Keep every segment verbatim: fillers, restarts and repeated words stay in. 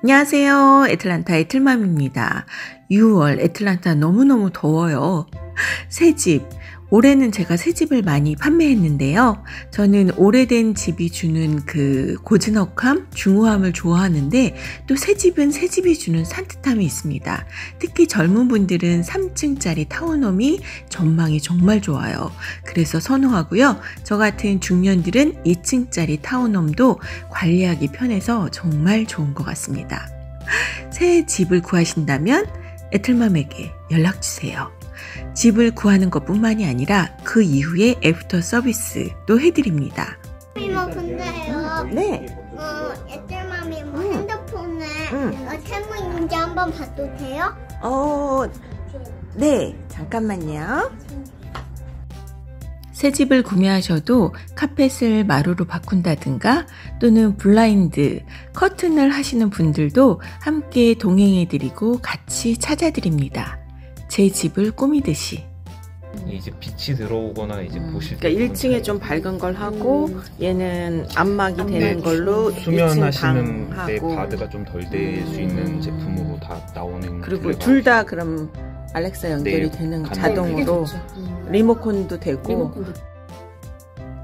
안녕하세요. 애틀란타 애틀맘입니다. 유월 애틀란타 너무너무 더워요. 새집. 올해는 제가 새집을 많이 판매했는데요. 저는 오래된 집이 주는 그 고즈넉함, 중후함을 좋아하는데 또 새집은 새집이 주는 산뜻함이 있습니다. 특히 젊은 분들은 삼 층짜리 타운홈이 전망이 정말 좋아요. 그래서 선호하고요. 저 같은 중년들은 이 층짜리 타운홈도 관리하기 편해서 정말 좋은 것 같습니다. 새 집을 구하신다면 애틀맘에게 연락주세요. 집을 구하는 것뿐만이 아니라 그 이후에 애프터 서비스도 해드립니다. 이모 근데요. 네. 어, 애틀맘이 뭐 음. 핸드폰에 채무 음. 있는지 한번 봐도 돼요? 어, 네. 잠깐만요. 새 집을 구매하셔도 카펫을 마루로 바꾼다든가 또는 블라인드, 커튼을 하시는 분들도 함께 동행해드리고 같이 찾아드립니다. 제 집을 꾸미듯이. 이제 빛이 들어오거나 이제 음. 보실 때 그러니까 일 층에 좀 밝은 걸 하고 음. 얘는 암막이 되는 걸로 수면하시는 데 바드가 좀 덜 될 수 음. 있는 제품으로 다 나오는. 그리고 둘 다 그럼 알렉사 연결이 네, 되는 자동으로 리모컨도 되고. 리모컨도.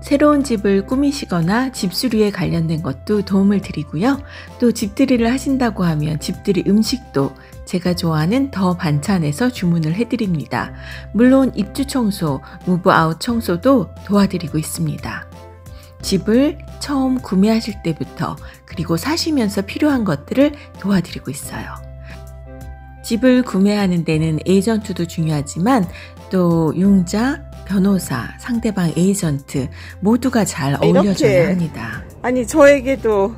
새로운 집을 꾸미시거나 집수리에 관련된 것도 도움을 드리고요. 또 집들이를 하신다고 하면 집들이 음식도 제가 좋아하는 더 반찬에서 주문을 해드립니다. 물론 입주 청소, 무브아웃 청소도 도와드리고 있습니다. 집을 처음 구매하실 때부터 그리고 사시면서 필요한 것들을 도와드리고 있어요. 집을 구매하는 데는 에이전트도 중요하지만 또 융자, 변호사, 상대방 에이전트 모두가 잘 어울려줘야 합니다. 아니 저에게도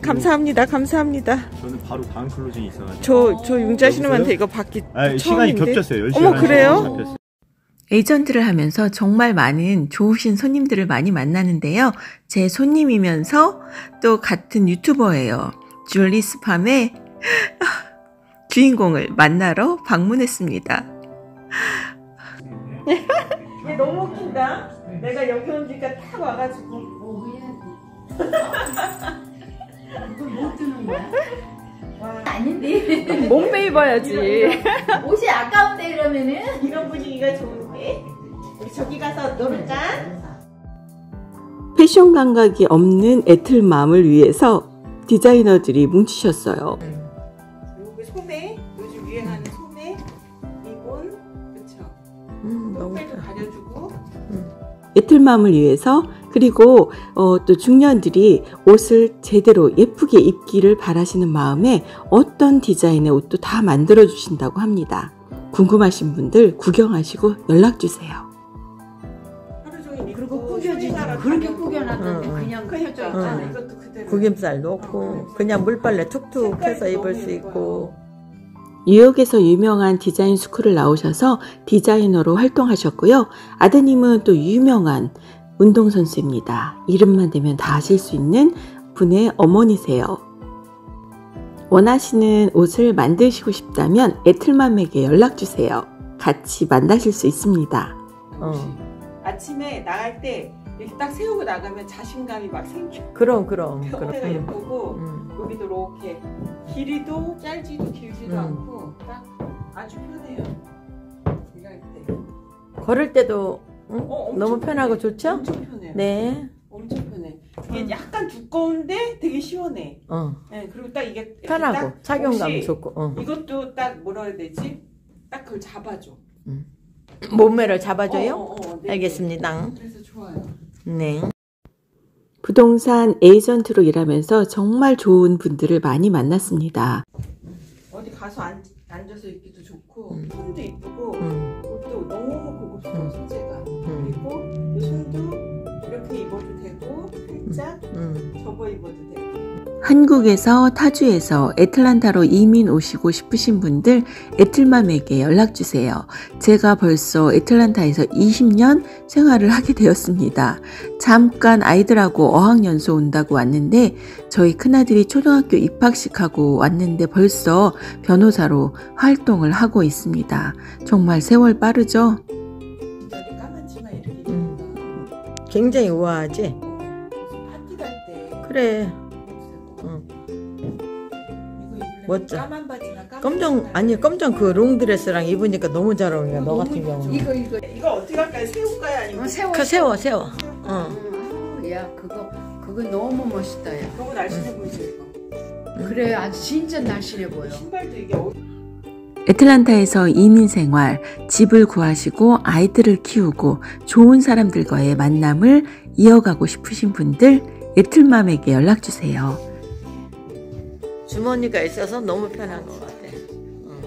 감사합니다. 감사합니다. 저는 바로 다음 클로징이 있어가지고 저, 저 융자 신음한테 이거 받기 아, 시간이 겹쳤어요. 어머 그래요? 겹쳤어요. 에이전트를 하면서 정말 많은 좋으신 손님들을 많이 만나는데요. 제 손님이면서 또 같은 유튜버예요. 줄리 스팜의 주인공을 만나러 방문했습니다. 얘 너무 웃긴다. 내가 여기 오니까 딱 와가지고 뭐 해야지? 이걸 못 드는 거야? 와, 아닌데. 몸빼 입어야지. 이런, 옷이 아까운데 이러면은 이런 분위기가 좋은데. 우리 저기 가서 놀을까? 패션 감각이 없는 애틀맘을 위해서 디자이너들이 뭉치셨어요. 여기 소매, 요즘 유행하는 소매, 리본, 그렇죠. 음, 너무 가려주고. 음. 애틀맘을 위해서. 그리고 어, 또 중년들이 옷을 제대로 예쁘게 입기를 바라시는 마음에 어떤 디자인의 옷도 다 만들어 주신다고 합니다. 궁금하신 분들 구경하시고 연락주세요. 하루 종일 그리고 구겨지지 그렇게 구겨놨는데 응. 그냥 구겨져 있잖아. 응. 이것도 그대로 구김살 넣고 그냥 물빨래 툭툭 해서 입을 수 있고. 뉴욕에서 유명한 디자인 스쿨을 나오셔서 디자이너로 활동하셨고요. 아드님은 또 유명한 운동선수입니다. 이름만 되면 다 아실 수 있는 분의 어머니세요. 원하시는 옷을 만드시고 싶다면 애틀맘에게 연락주세요. 같이 만나실 수 있습니다. 어. 아침에 나갈 때 이렇게 딱 세우고 나가면 자신감이 막 생겨. 그럼 그럼. 형태가 예쁘고 음. 여기도 이렇게 길이도 짧지도 길지도 음. 않고 딱 아주 편해요. 일할 때. 걸을 때도 응? 어, 너무 편하고 편해. 좋죠? 엄청 편해요. 네. 엄청 편해. 이게 어. 약간 두꺼운데 되게 시원해. 어. 네, 그리고 딱 이게 편하고 딱 착용감 좋고. 어. 이것도 딱 뭐라 해야 되지? 딱 그걸 잡아줘. 음. 몸매를 잡아줘요? 어, 어, 어, 네. 알겠습니다. 그래서 좋아요. 네. 부동산 에이전트로 일하면서 정말 좋은 분들을 많이 만났습니다. 어디 가서 앉, 앉아서 입기도 좋고 음. 톤도 예쁘고 음. 옷도 너무 고급스러운 소재가. 그리고 손도 이렇게 입어도 되고 살짝 음. 접어 입어도 되고. 한국에서 타주에서 애틀란타로 이민 오시고 싶으신 분들 애틀맘에게 연락주세요. 제가 벌써 애틀란타에서 이십 년 생활을 하게 되었습니다. 잠깐 아이들하고 어학연수 온다고 왔는데 저희 큰아들이 초등학교 입학식하고 왔는데 벌써 변호사로 활동을 하고 있습니다. 정말 세월 빠르죠? 굉장히 우아하지? 그래. 응. 멋져. 까만 바지나 까만 검정 아니 검정 그 롱드레스랑 입으니까 너무 잘 어울려. 너 같은 경우는 이거 이거 이거 어떻게 할까요? 세울까요 아니면? 어, 세워. 그 세워 세워. 응. 어. 야 그거 그거 너무 멋있다 야. 너무 날씬해 응. 보이지 이거. 응. 그래 아주 진짜 날씬해 보여. 신발도 이게. 애틀란타에서 이민 생활, 집을 구하시고 아이들을 키우고 좋은 사람들과의 만남을 이어가고 싶으신 분들 애틀맘에게 연락주세요. 주머니가 있어서 너무 편한 것 같아. 응.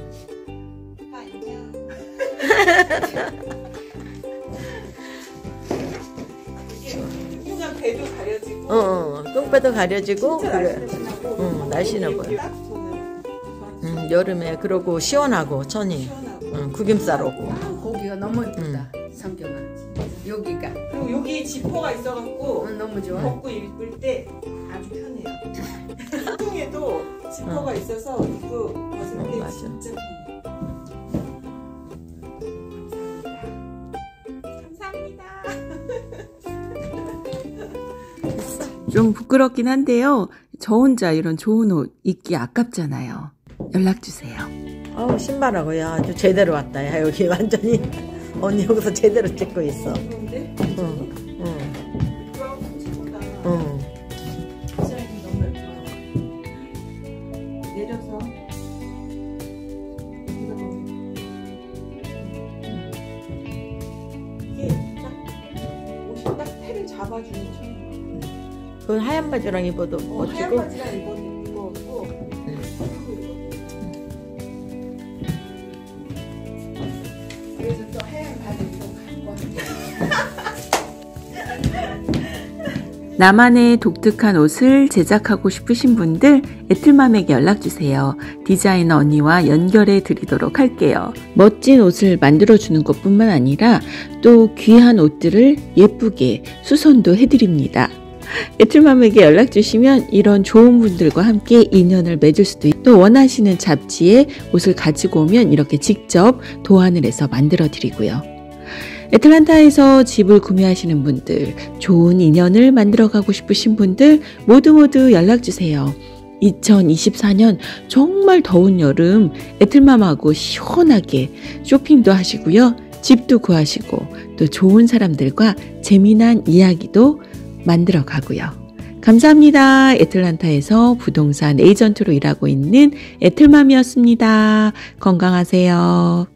오빠 안녕. 똥 배도 가려지고 어, 어. 똥배도 가려지고 그래. 응, 날씬해 보여. 음, 여름에 그러고 시원하고 천이 시원하고. 응, 구김살 오고 아, 고기가 너무 예쁘다 응. 성경아 여기가 그리고 여기 지퍼가 있어갖고 응, 너무 좋아 벗고 입을 때 아주 편해요. 보통에도 지퍼가 응. 있어서 입고 벗을 응, 때 맞아. 진짜 편해요. 감사합니다. 감사합니다. 좀 부끄럽긴 한데요 저 혼자 이런 좋은 옷 입기 아깝잖아요. 연락주세요. 어우 신발하고 야 아주 제대로 왔다 야 여기 완전히 언니 여기서 제대로 찍고 있어. 응, 응. 응. 내려서 이게 딱 옷이 딱 패를 잡아주는 거. 그건 하얀 바지랑 입어도 멋지고. 하얀 바지랑 입어도 그래서 또 해양 가득한 나만의 독특한 옷을 제작하고 싶으신 분들 애틀맘에게 연락주세요. 디자이너 언니와 연결해 드리도록 할게요. 멋진 옷을 만들어주는 것뿐만 아니라 또 귀한 옷들을 예쁘게 수선도 해드립니다. 애틀맘에게 연락주시면 이런 좋은 분들과 함께 인연을 맺을 수도 있고 또 원하시는 잡지에 옷을 가지고 오면 이렇게 직접 도안을 해서 만들어 드리고요. 애틀란타에서 집을 구매하시는 분들, 좋은 인연을 만들어 가고 싶으신 분들 모두 모두 연락주세요. 이천이십사 년 정말 더운 여름 애틀맘하고 시원하게 쇼핑도 하시고요. 집도 구하시고 또 좋은 사람들과 재미난 이야기도 만들어 가고요. 감사합니다. 애틀란타에서 부동산 에이전트로 일하고 있는 애틀맘이었습니다. 건강하세요.